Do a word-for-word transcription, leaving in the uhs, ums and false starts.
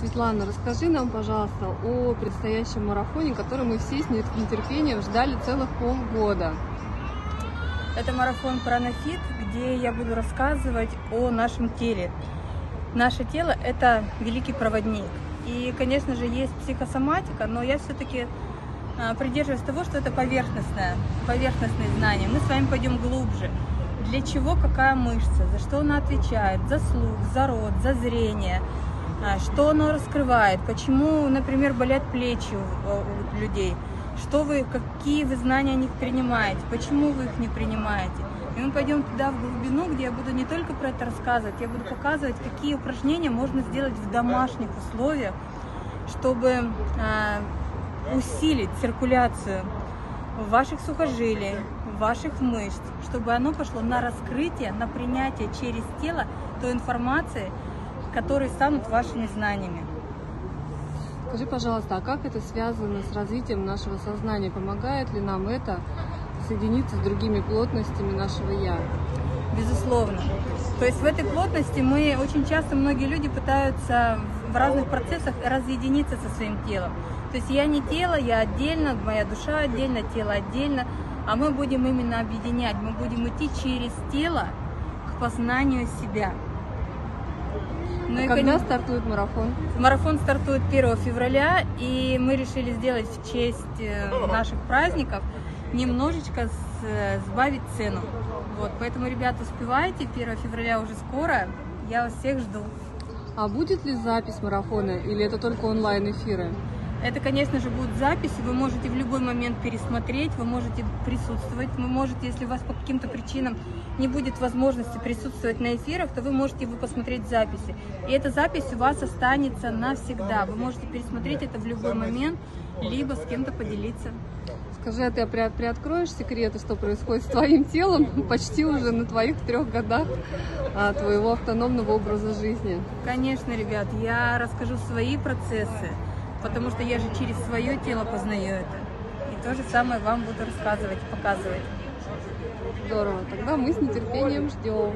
Светлана, расскажи нам, пожалуйста, о предстоящем марафоне, который мы все с нетерпением ждали целых полгода. Это марафон «Пранафит», где я буду рассказывать о нашем теле. Наше тело – это великий проводник. И, конечно же, есть психосоматика, но я все-таки придерживаюсь того, что это поверхностное, поверхностные знания. Мы с вами пойдем глубже. Для чего какая мышца, за что она отвечает, за слух, за рот, за зрение, что она раскрывает, почему, например, болят плечи у людей, что вы, какие вы знания о них принимаете, почему вы их не принимаете. И мы пойдем туда в глубину, где я буду не только про это рассказывать, я буду показывать, какие упражнения можно сделать в домашних условиях, чтобы усилить циркуляцию ваших сухожилий, ваших мышц, чтобы оно пошло на раскрытие, на принятие через тело той информации, которая станут вашими знаниями. Скажи, пожалуйста, а как это связано с развитием нашего сознания? Помогает ли нам это соединиться с другими плотностями нашего «я»? Безусловно. То есть в этой плотности мы очень часто, многие люди пытаются в разных процессах разъединиться со своим телом. То есть я не тело, я отдельно, моя душа отдельно, тело отдельно, а мы будем именно объединять, мы будем идти через тело к познанию себя. Ну а и когда кон... стартует марафон? Марафон стартует первого февраля, и мы решили сделать в честь наших праздников немножечко сбавить цену. Вот, поэтому, ребят, успевайте, первого февраля уже скоро, я вас всех жду. А будет ли запись марафона или это только онлайн-эфиры? Это, конечно же, будут записи, вы можете в любой момент пересмотреть, вы можете присутствовать, вы можете, если у вас по каким-то причинам не будет возможности присутствовать на эфирах, то вы можете его посмотреть записи. И эта запись у вас останется навсегда, вы можете пересмотреть это в любой момент, либо с кем-то поделиться. Скажи, а ты приоткроешь секреты, что происходит с твоим телом почти уже на твоих трех годах а, твоего автономного образа жизни? Конечно, ребят, я расскажу свои процессы, потому что я же через свое тело познаю это. И то же самое вам буду рассказывать, показывать. Здорово, тогда мы с нетерпением ждем.